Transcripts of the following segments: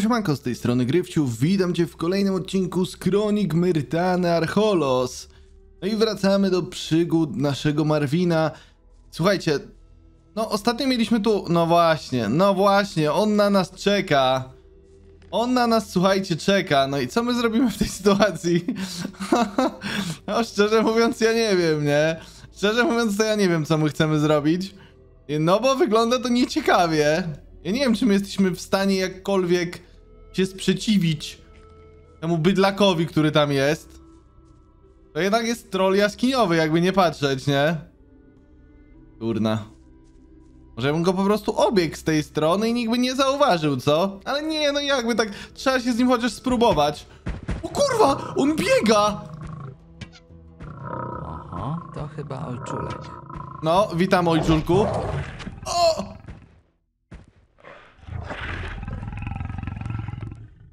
Siemanko, z tej strony Gryfciu, witam Cię w kolejnym odcinku z Kronik Myrtany Archolos. No i wracamy do przygód naszego Marwina. Słuchajcie, no ostatnio mieliśmy tu... No właśnie, on na nas czeka. On na nas, słuchajcie, czeka. No i co my zrobimy w tej sytuacji? No szczerze mówiąc, ja nie wiem, nie? Szczerze mówiąc, to ja nie wiem, co my chcemy zrobić. No bo wygląda to nieciekawie. Ja nie wiem, czy my jesteśmy w stanie jakkolwiek się sprzeciwić temu bydlakowi, który tam jest. To jednak jest troll jaskiniowy, jakby nie patrzeć, nie? Kurna. Może bym go po prostu obiegł z tej strony i nikt by nie zauważył, co? Ale nie, no jakby tak... Trzeba się z nim chociaż spróbować. O kurwa! On biega! Oho, to chyba ojczulek. No, witam ojczulku. O!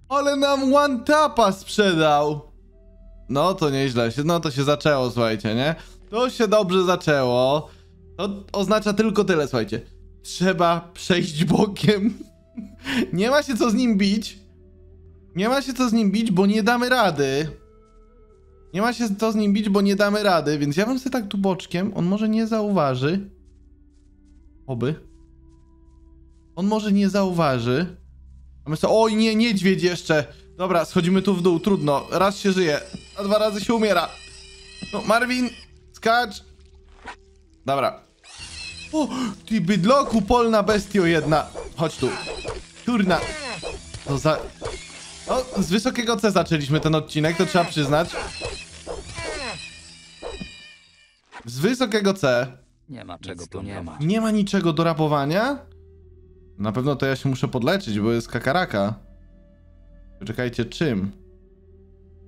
Ale nam one tapa sprzedał. No to nieźle, no to się zaczęło, słuchajcie, nie? To się dobrze zaczęło. To oznacza tylko tyle, słuchajcie. Trzeba przejść bokiem. Nie ma się co z nim bić. Nie ma się co z nim bić, bo nie damy rady. Nie ma się co z nim bić, bo nie damy rady. Więc ja bym sobie tak tu boczkiem. On może nie zauważy. Oby. On może nie zauważy. A my sobie... Oj nie, niedźwiedź jeszcze. Dobra, schodzimy tu w dół, trudno. Raz się żyje, a dwa razy się umiera. No, Marwin, skacz. Dobra. O, ty bydloku, polna bestio jedna. Chodź tu. Turna. To za... No, z wysokiego C zaczęliśmy ten odcinek, to trzeba przyznać. Z wysokiego C. Nie ma czego tu nie ma. Nie ma niczego do rapowania? Na pewno to ja się muszę podleczyć, bo jest kakaraka. Czekajcie, czym?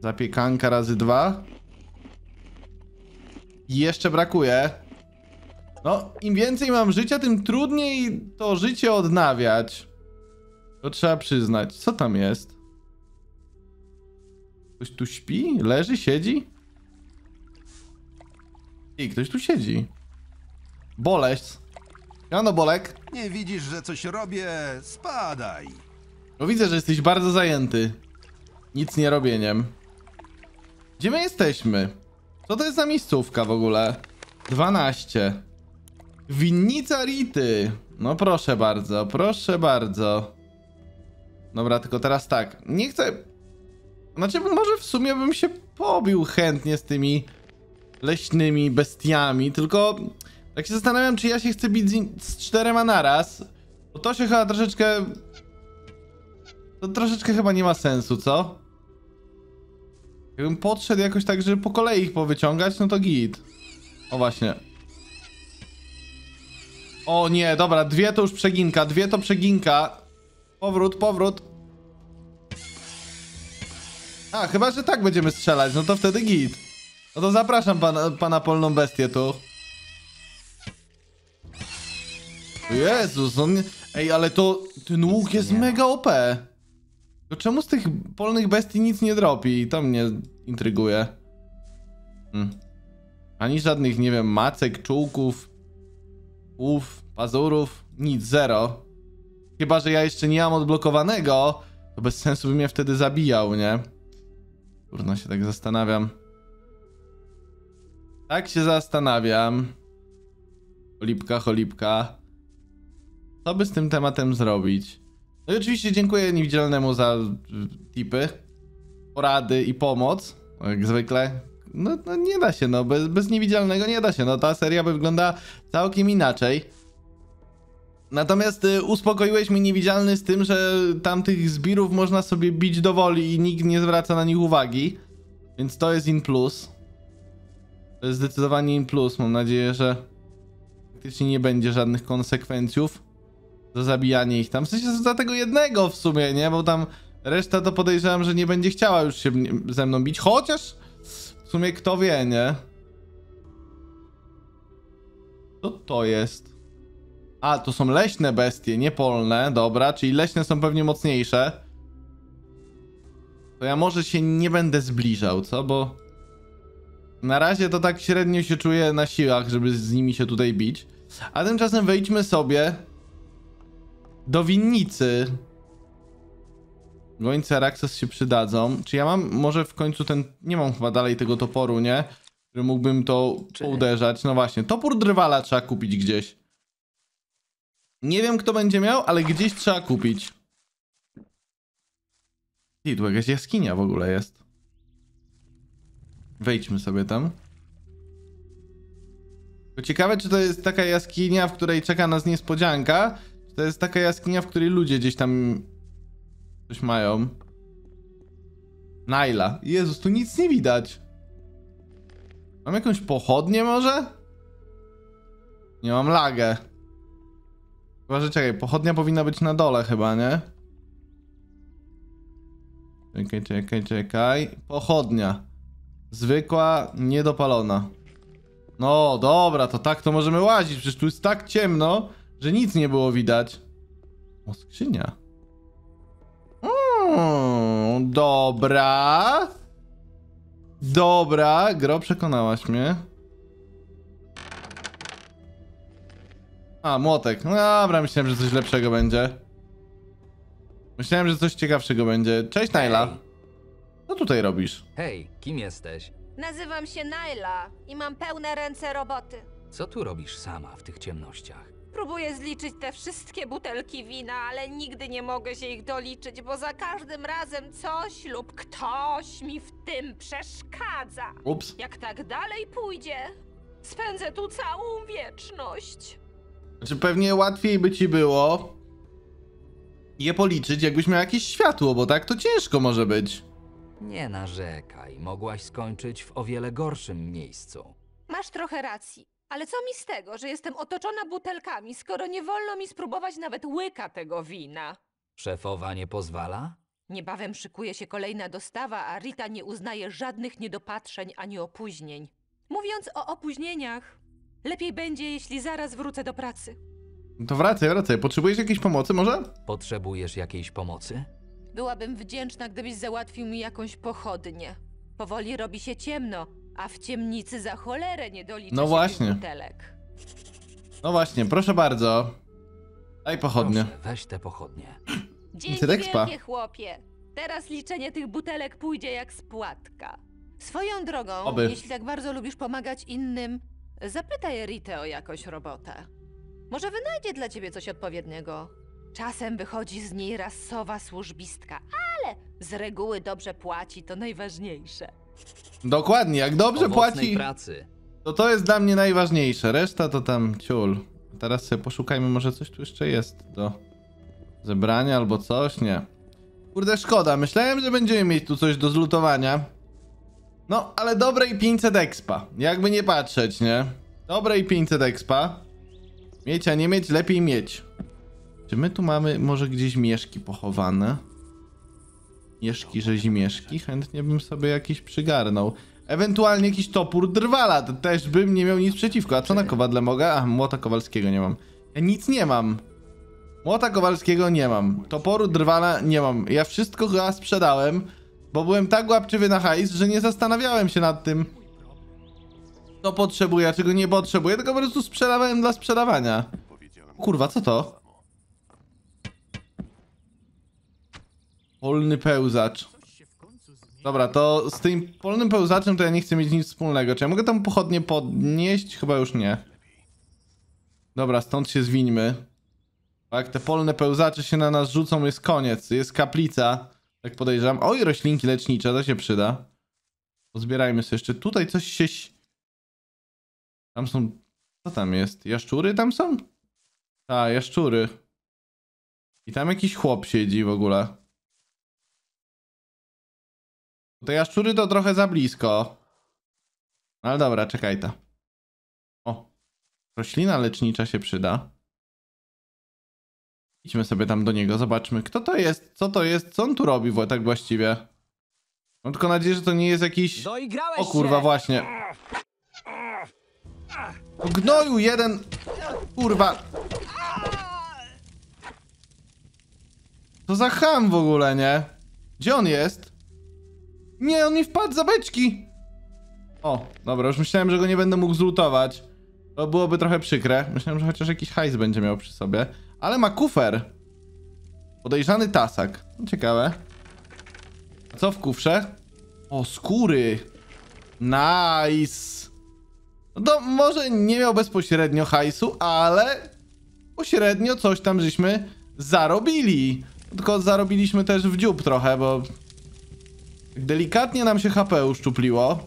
Zapiekanka razy 2. I jeszcze brakuje. No, im więcej mam życia, tym trudniej to życie odnawiać. To trzeba przyznać. Co tam jest? Ktoś tu śpi? Leży? Siedzi? I ktoś tu siedzi. Boleść. Jano, Bolek. Nie widzisz, że coś robię? Spadaj. No widzę, że jesteś bardzo zajęty. Nic nie robieniem. Gdzie my jesteśmy? Co to jest za miejscówka w ogóle? 12. Winnica Rity. No proszę bardzo, proszę bardzo. Dobra, tylko teraz tak. Nie chcę... Znaczy, może w sumie bym się pobił chętnie z tymi leśnymi bestiami, tylko... Tak się zastanawiam, czy ja się chcę bić z 4 naraz. Bo to się chyba troszeczkę... To troszeczkę chyba nie ma sensu, co? Jakbym podszedł jakoś tak, żeby po kolei ich powyciągać, no to git. O właśnie. O nie, dobra, 2 to już przeginka, 2 to przeginka. Powrót, powrót. A, chyba, że tak będziemy strzelać, no to wtedy git. No to zapraszam pana polną bestię tu. Jezus, on... Ej, ale to... Ten łuk jest mega OP. To czemu z tych polnych bestii nic nie dropi? To mnie intryguje. Ani żadnych, nie wiem, macek, czułków, łów, pazurów. Nic, zero. Chyba, że ja jeszcze nie mam odblokowanego, to bez sensu by mnie wtedy zabijał, nie? Kurna, się tak zastanawiam. Tak się zastanawiam. Cholipka, cholipka. Co by z tym tematem zrobić? No i oczywiście dziękuję niewidzialnemu za tipy, porady i pomoc. Jak zwykle. No nie da się, no. Bez niewidzialnego nie da się. No ta seria by wygląda całkiem inaczej. Natomiast uspokoiłeś mnie niewidzialny z tym, że tamtych zbirów można sobie bić do woli i nikt nie zwraca na nich uwagi. Więc to jest in plus. To jest zdecydowanie in plus. Mam nadzieję, że faktycznie nie będzie żadnych konsekwencjów za zabijanie ich tam. W sensie za tego jednego w sumie, nie? Bo tam reszta to podejrzewam, że nie będzie chciała już się ze mną bić. Chociaż w sumie kto wie, nie? Co to jest? A, to są leśne bestie, nie polne. Dobra, czyli leśne są pewnie mocniejsze. To ja może się nie będę zbliżał, co? Bo na razie to tak średnio się czuję na siłach, żeby z nimi się tutaj bić. A tymczasem wejdźmy sobie do winnicy. Gońce Araxes się przydadzą. Czy ja mam może w końcu ten... Nie mam chyba dalej tego toporu, nie? Który mógłbym to pouderzać. No właśnie, topór drwala trzeba kupić gdzieś. Nie wiem, kto będzie miał, ale gdzieś trzeba kupić. I tu jakaś jaskinia w ogóle jest. Wejdźmy sobie tam. Ciekawe, czy to jest taka jaskinia, w której czeka nas niespodzianka, czy to jest taka jaskinia, w której ludzie gdzieś tam coś mają. Naila. Jezus, tu nic nie widać. Mam jakąś pochodnię może? Nie, mam lagę. Chyba, że czekaj, pochodnia powinna być na dole chyba, nie? Czekaj. Pochodnia. Zwykła, niedopalona. No dobra, to tak to możemy łazić. Przecież tu jest tak ciemno, że nic nie było widać. O, skrzynia. Dobra. Dobra, gro, przekonałaś mnie. A, młotek. No dobra, myślałem, że coś lepszego będzie. Myślałem, że coś ciekawszego będzie. Cześć, Naila. Co tutaj robisz? Hej, kim jesteś? Nazywam się Naila i mam pełne ręce roboty. Co tu robisz sama w tych ciemnościach? Próbuję zliczyć te wszystkie butelki wina, ale nigdy nie mogę się ich doliczyć, bo za każdym razem coś lub ktoś mi w tym przeszkadza. Ups. Jak tak dalej pójdzie, spędzę tu całą wieczność. Znaczy pewnie łatwiej by ci było je policzyć, jakbyś miał jakieś światło, bo tak to ciężko może być. Nie narzekaj, mogłaś skończyć w o wiele gorszym miejscu. Masz trochę racji, ale co mi z tego, że jestem otoczona butelkami, skoro nie wolno mi spróbować nawet łyka tego wina? Szefowa nie pozwala? Niebawem szykuje się kolejna dostawa, a Rita nie uznaje żadnych niedopatrzeń ani opóźnień. Mówiąc o opóźnieniach, lepiej będzie, jeśli zaraz wrócę do pracy. To wracaj. Potrzebujesz jakiejś pomocy może? Potrzebujesz jakiejś pomocy? Byłabym wdzięczna, gdybyś załatwił mi jakąś pochodnię. Powoli robi się ciemno, a w ciemnicy za cholerę nie doliczy no właśnie się butelek. No właśnie, proszę bardzo. Daj pochodnie. Proszę, weź te pochodnie. Dzięki wielkie, chłopie. Teraz liczenie tych butelek pójdzie jak spłatka. Swoją drogą, jeśli tak bardzo lubisz pomagać innym, zapytaj Ritę o jakąś robotę. Może wynajdzie dla ciebie coś odpowiedniego. Czasem wychodzi z niej rasowa służbistka, ale z reguły dobrze płaci, to najważniejsze. Dokładnie, jak dobrze płaci, to jest dla mnie najważniejsze. Reszta to tam ciul. Teraz sobie poszukajmy, może coś tu jeszcze jest do zebrania albo coś, nie. Kurde, szkoda, myślałem, że będziemy mieć tu coś do zlutowania. No, ale dobrej 500 expa, jakby nie patrzeć, nie? Dobrej 500 expa. Mieć, a nie mieć, lepiej mieć. Czy my tu mamy może gdzieś mieszki pochowane? Mieszki, rzezimieszki? Chętnie bym sobie jakieś przygarnął. Ewentualnie jakiś topór drwala, to też bym nie miał nic przeciwko. A co na kowadle mogę? A, młota kowalskiego nie mam. Ja nic nie mam. Młota kowalskiego nie mam. Toporu drwala nie mam. Ja wszystko chyba sprzedałem, bo byłem tak łapczywy na hajs, że nie zastanawiałem się nad tym, co potrzebuję, a czego nie potrzebuję, tylko po prostu sprzedawałem dla sprzedawania. Kurwa, co to? Polny pełzacz. Dobra, to z tym polnym pełzaczem to ja nie chcę mieć nic wspólnego. Czy ja mogę tam pochodnie podnieść? Chyba już nie. Dobra, stąd się zwińmy. Bo jak te polne pełzacze się na nas rzucą, jest koniec. Jest kaplica, tak podejrzewam. Oj, roślinki lecznicze, to się przyda. Pozbierajmy sobie jeszcze. Tutaj coś się... Tam są... Co tam jest? Jaszczury tam są? Ta, jaszczury. I tam jakiś chłop siedzi w ogóle. Te jaszczury to trochę za blisko. Ale dobra, czekaj ta. O, roślina lecznicza się przyda. Idźmy sobie tam do niego, zobaczmy, kto to jest, co on tu robi tak właściwie. Mam tylko nadzieję, że to nie jest jakiś... O kurwa, właśnie. O gnoju jeden... Kurwa. To za cham w ogóle, nie? Gdzie on jest? Nie, on mi wpadł za beczki! O, dobra, już myślałem, że go nie będę mógł zlutować. To byłoby trochę przykre. Myślałem, że chociaż jakiś hajs będzie miał przy sobie. Ale ma kufer. Podejrzany tasak. Ciekawe. Co w kufrze? O, skóry. Nice. No to może nie miał bezpośrednio hajsu, ale pośrednio coś tam żeśmy zarobili. Tylko zarobiliśmy też w dziób trochę, bo delikatnie nam się HP uszczupliło.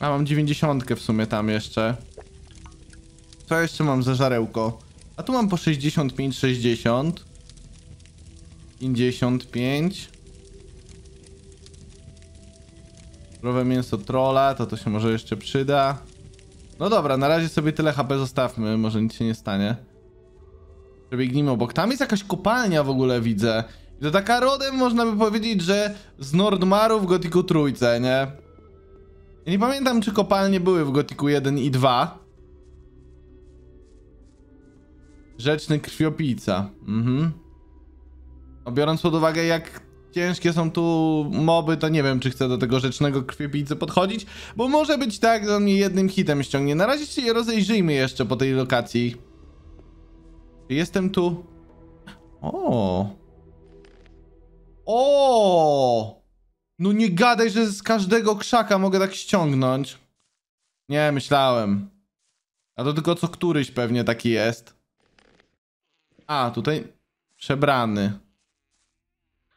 A mam 90 w sumie tam jeszcze. Co jeszcze mam za żarełko? A tu mam po 65, 60. 55. Zdrowe mięso trola, to się może jeszcze przyda. No dobra, na razie sobie tyle HP zostawmy, może nic się nie stanie. Przebiegnijmy obok. Tam jest jakaś kopalnia w ogóle, widzę. I to taka rodem, można by powiedzieć, że z Nordmaru w Gothiku Trójce, nie? Ja nie pamiętam, czy kopalnie były w Gothiku 1 i 2. Rzeczny Krwiopijca. Mhm. No, biorąc pod uwagę, jak ciężkie są tu moby, to nie wiem, czy chcę do tego Rzecznego Krwiopijcy podchodzić, bo może być tak, że on mnie jednym hitem ściągnie. Na razie się rozejrzyjmy jeszcze po tej lokacji. Jestem tu. O! O! No nie gadaj, że z każdego krzaka mogę tak ściągnąć. Nie, myślałem. A to tylko co któryś pewnie taki jest. A, tutaj przebrany.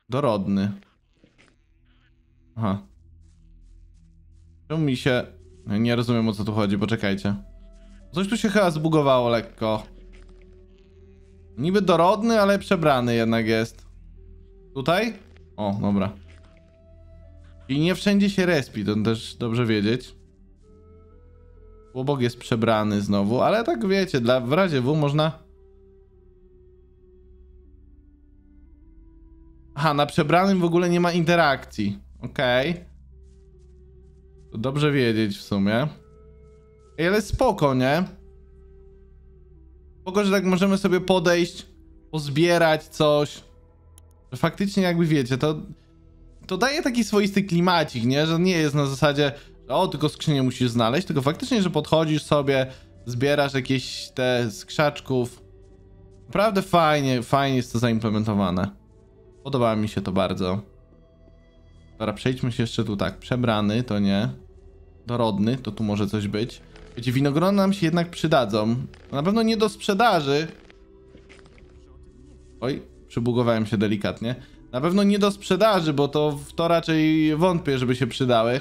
Dorodny. Aha. Czemu mi się... Nie rozumiem, o co tu chodzi, poczekajcie. Coś tu się chyba zbugowało lekko. Niby dorodny, ale przebrany jednak jest. Tutaj? O, dobra. I nie wszędzie się respi, to też dobrze wiedzieć. Obok jest przebrany znowu, ale tak wiecie, w razie W można... Aha, na przebranym w ogóle nie ma interakcji. Okej. Okay. To dobrze wiedzieć w sumie. Ej, ale spoko, nie? Spoko, że tak możemy sobie podejść, pozbierać coś. Faktycznie jakby wiecie, to daje taki swoisty klimacik, nie? Że nie jest na zasadzie, że o, tylko skrzynię musisz znaleźć, tylko faktycznie, że podchodzisz sobie, zbierasz jakieś te z krzaczków. Naprawdę fajnie jest to zaimplementowane. Podobało mi się to bardzo. Dobra, przejdźmy się jeszcze tu tak. Przebrany to nie. Dorodny to tu może coś być. Wiecie, winogrona nam się jednak przydadzą. Na pewno nie do sprzedaży. Oj, przybugowałem się delikatnie. Na pewno nie do sprzedaży, bo to raczej wątpię, żeby się przydały.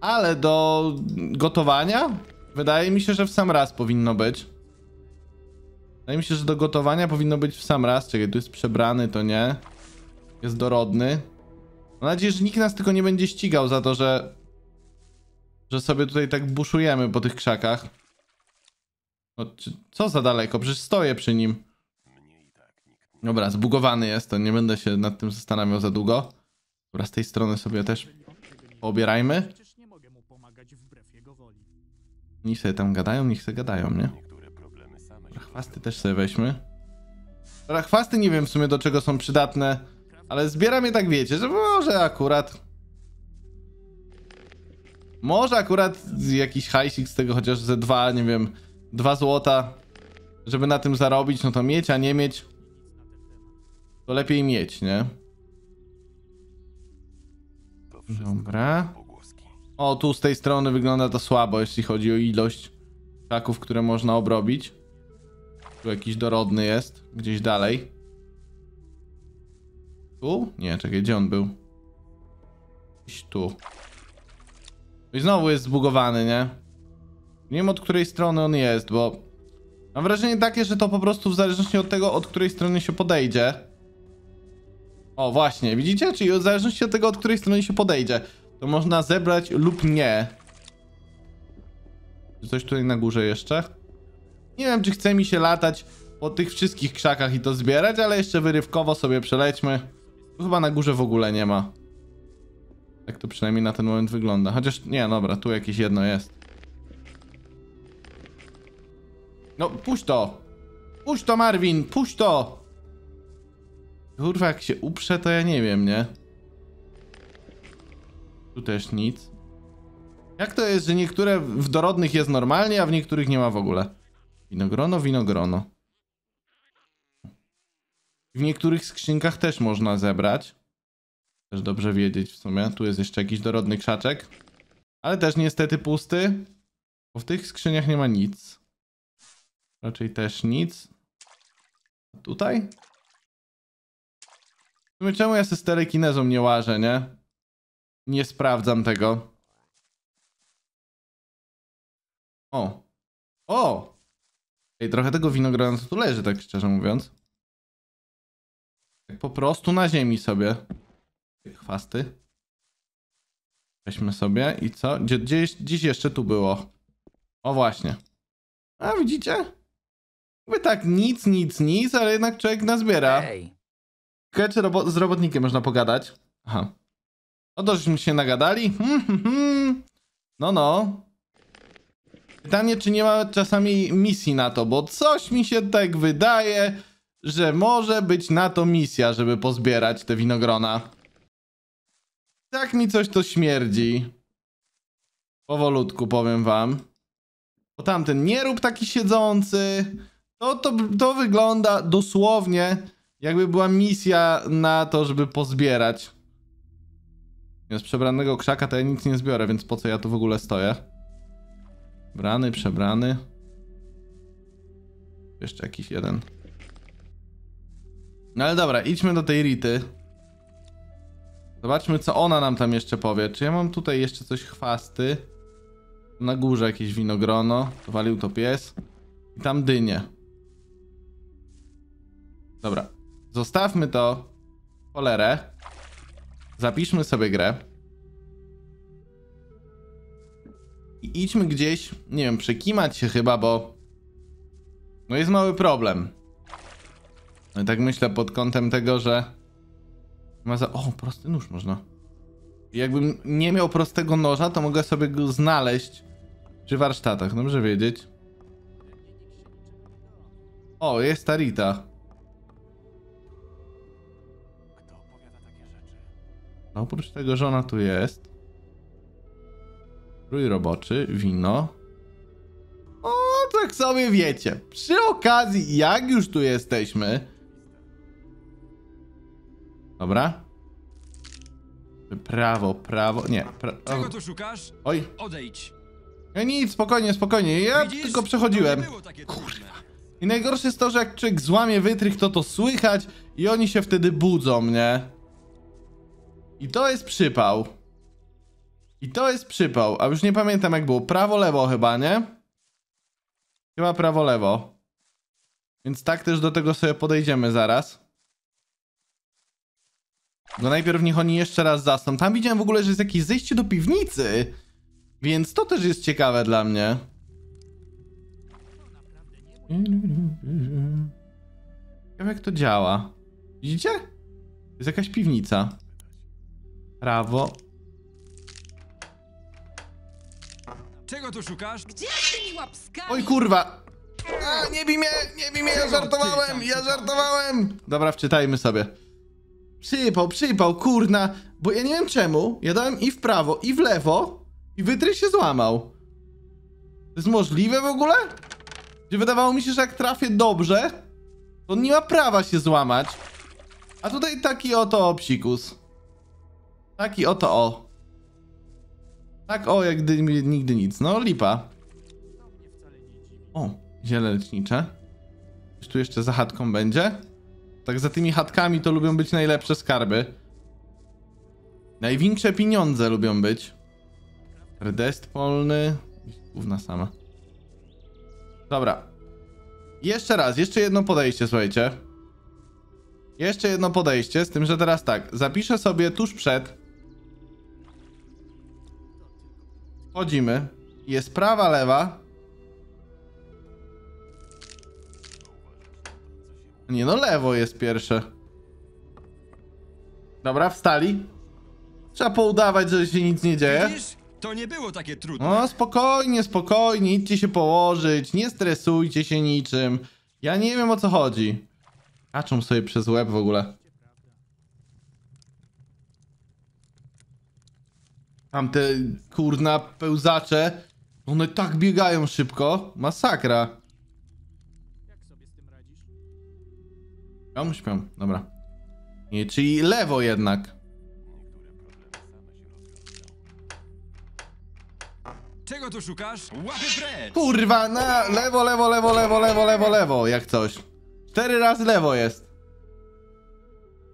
Ale do gotowania? Wydaje mi się, że w sam raz powinno być. Wydaje mi się, że do gotowania powinno być w sam raz. Czekaj, tu jest przebrany, to nie. Jest dorodny. Mam nadzieję, że nikt nas tylko nie będzie ścigał za to, że sobie tutaj tak buszujemy po tych krzakach. O, co za daleko? Przecież stoję przy nim. Dobra, zbugowany jest to. Nie będę się nad tym zastanawiał za długo. Dobra, z tej strony sobie też poobierajmy. Niech sobie tam gadają, niech sobie gadają, nie? Dobra, chwasty też sobie weźmy. Dobra, chwasty nie wiem w sumie do czego są przydatne. Ale zbieram je tak, wiecie, że może akurat jakiś hajsik z tego, chociaż ze 2, nie wiem, 2 złota, żeby na tym zarobić, no to mieć, a nie mieć, to lepiej mieć, nie? Dobra. O, tu z tej strony wygląda to słabo, jeśli chodzi o ilość krzaków, które można obrobić. Tu jakiś dorodny jest, gdzieś dalej. Tu? Nie, czekaj, gdzie on był? Gdzieś tu. I znowu jest zbugowany, nie? Nie wiem, od której strony on jest, bo... Mam wrażenie takie, że to po prostu w zależności od tego, od której strony się podejdzie. O, właśnie, widzicie? Czyli w zależności od tego, od której strony się podejdzie, to można zebrać lub nie. Coś tutaj na górze jeszcze? Nie wiem, czy chce mi się latać po tych wszystkich krzakach i to zbierać, ale jeszcze wyrywkowo sobie przelećmy. Tu chyba na górze w ogóle nie ma. Tak to przynajmniej na ten moment wygląda. Chociaż nie, dobra, tu jakieś jedno jest. No, puść to! Puść to, Marwin! Puść to! Kurwa, jak się uprze, to ja nie wiem, nie? Tu też nic. Jak to jest, że niektóre w dorodnych jest normalnie, a w niektórych nie ma w ogóle? Winogrono. W niektórych skrzynkach też można zebrać. Też dobrze wiedzieć w sumie. Tu jest jeszcze jakiś dorodny krzaczek. Ale też niestety pusty. Bo w tych skrzyniach nie ma nic. Raczej też nic. A tutaj? W sumie czemu ja się z telekinezą nie łażę, nie? Nie sprawdzam tego. O! O! Ej, trochę tego winogrona tu leży, tak szczerze mówiąc. Tak po prostu na ziemi sobie. Chwasty. Weźmy sobie i co? Gdzieś jeszcze tu było. O właśnie. A widzicie? By tak nic, ale jednak człowiek nazbiera. Hej, czy z robotnikiem można pogadać? Aha. O to, żeśmy się nagadali? No. Pytanie, czy nie ma czasami misji na to, bo coś mi się tak wydaje, że może być na to misja, żeby pozbierać te winogrona. Tak mi coś to śmierdzi. Powolutku powiem wam. Bo tamten nie rób taki siedzący. To wygląda dosłownie, jakby była misja na to, żeby pozbierać. Z przebranego krzaka to ja nic nie zbiorę, więc po co ja tu w ogóle stoję? Brany, przebrany. Jeszcze jakiś jeden. No ale dobra, idźmy do tej Rity. Zobaczmy, co ona nam tam jeszcze powie. Czy ja mam tutaj jeszcze coś chwasty? Na górze jakieś winogrono. To walił to pies. I tam dynie. Dobra. Zostawmy to. Cholerę. Zapiszmy sobie grę. I idźmy gdzieś, nie wiem, przykimać się chyba, bo... No jest mały problem. No i tak myślę pod kątem tego, że... O, prosty nóż można. Jakbym nie miał prostego noża, to mogę sobie go znaleźć przy warsztatach. Dobrze wiedzieć. O, jest ta Rita. A oprócz tego żona tu jest. Rój roboczy, wino. O, tak sobie wiecie. Przy okazji, jak już tu jesteśmy... Dobra. Prawo. Nie. Czego tu szukasz? Oj. Odejdź. Ja nic, spokojnie. Ja widzisz? Tylko przechodziłem. Kurwa. I najgorsze jest to, że jak człowiek złamie wytrych, to słychać i oni się wtedy budzą, nie? I to jest przypał. A już nie pamiętam jak było. Prawo, lewo chyba, nie? Chyba prawo, lewo. Więc tak też do tego sobie podejdziemy zaraz. No najpierw niech oni jeszcze raz zasną. Tam widziałem w ogóle, że jest jakieś zejście do piwnicy. Więc to też jest ciekawe dla mnie. Ciekawe jak to działa. Widzicie? Jest jakaś piwnica. Prawo. Czego tu szukasz? Gdzie tymi łapskami? Oj kurwa! A, nie bij mnie, ja żartowałem! Dobra, wczytajmy sobie. Przypał, kurna, bo ja nie wiem czemu, ja dałem i w prawo, i w lewo, i wytrych się złamał. To jest możliwe w ogóle? Gdzie wydawało mi się, że jak trafię dobrze, to nie ma prawa się złamać. A tutaj taki oto psikus. Taki oto o. Tak o, jak nigdy nic, no lipa. O, ziele lecznicze. Coś tu jeszcze za chatką będzie? Tak za tymi chatkami to lubią być najlepsze skarby. Największe pieniądze lubią być. Rdest polny. Główna sama. Dobra. Jeszcze raz, jeszcze jedno podejście, słuchajcie. Jeszcze jedno podejście, z tym, że teraz tak. Zapiszę sobie tuż przed. Wchodzimy. Jest prawa, lewa. Nie no, lewo jest pierwsze. Dobra, wstali. Trzeba poudawać, że się nic nie dzieje. Widzisz? To nie było takie trudne. No, spokojnie, idźcie się położyć. Nie stresujcie się niczym. Ja nie wiem o co chodzi. Kaczą sobie przez łeb w ogóle. Tamte kurna pełzacze. One tak biegają szybko. Masakra. Śpią? Dobra. Nie, czyli lewo jednak. Czego tu szukasz? Łapy precz! Kurwa, na lewo, lewo, lewo, lewo, lewo, lewo, lewo, jak coś. 4 razy lewo jest.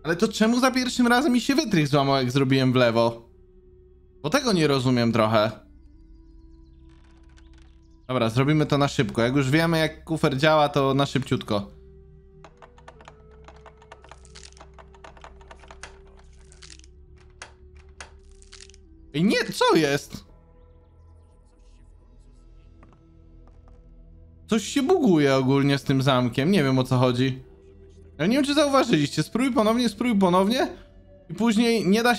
Ale to czemu za pierwszym razem mi się wytrych złamał, jak zrobiłem w lewo? Bo tego nie rozumiem trochę. Dobra, zrobimy to na szybko. Jak już wiemy, jak kufer działa, to na szybciutko. I nie, co jest? Coś się buguje ogólnie z tym zamkiem. Nie wiem, o co chodzi. Ja nie wiem, czy zauważyliście. Spróbuj ponownie. I później nie da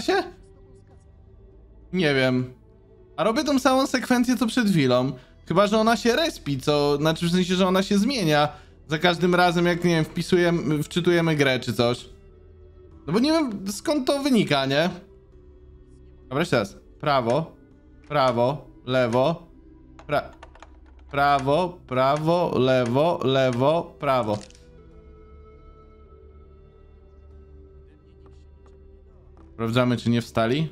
się. Nie wiem. A robię tą samą sekwencję, co przed chwilą. Chyba że ona się respi, co... Znaczy w sensie, że ona się zmienia za każdym razem, jak, nie wiem, wpisujemy, wczytujemy grę czy coś. No bo nie wiem, skąd to wynika, nie? Dobra, jeszcze raz. Prawo, prawo, lewo, prawo, prawo, lewo, lewo, prawo. Sprawdzamy, czy nie wstali.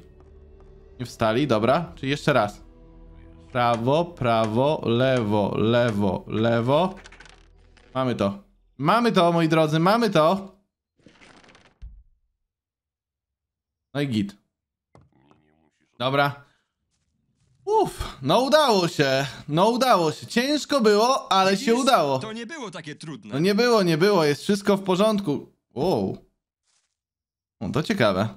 Nie wstali, dobra. Czyli jeszcze raz. Prawo, prawo, lewo, lewo, lewo. Mamy to. Mamy to, moi drodzy, mamy to. No i git. Dobra. Uff, no udało się. No udało się. Ciężko było, ale widzisz, się udało. To nie było takie trudne. No nie było, nie było. Jest wszystko w porządku. Wow. O, to ciekawe.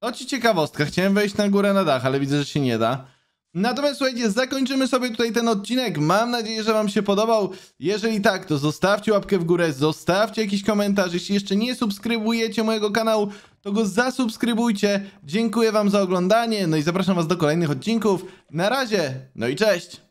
To ci ciekawostka. Chciałem wejść na górę na dach, ale widzę, że się nie da. Natomiast słuchajcie, zakończymy sobie tutaj ten odcinek. Mam nadzieję, że wam się podobał. Jeżeli tak, to zostawcie łapkę w górę, zostawcie jakiś komentarz. Jeśli jeszcze nie subskrybujecie mojego kanału, to go zasubskrybujcie. Dziękuję wam za oglądanie, no i zapraszam was do kolejnych odcinków. Na razie, no i cześć!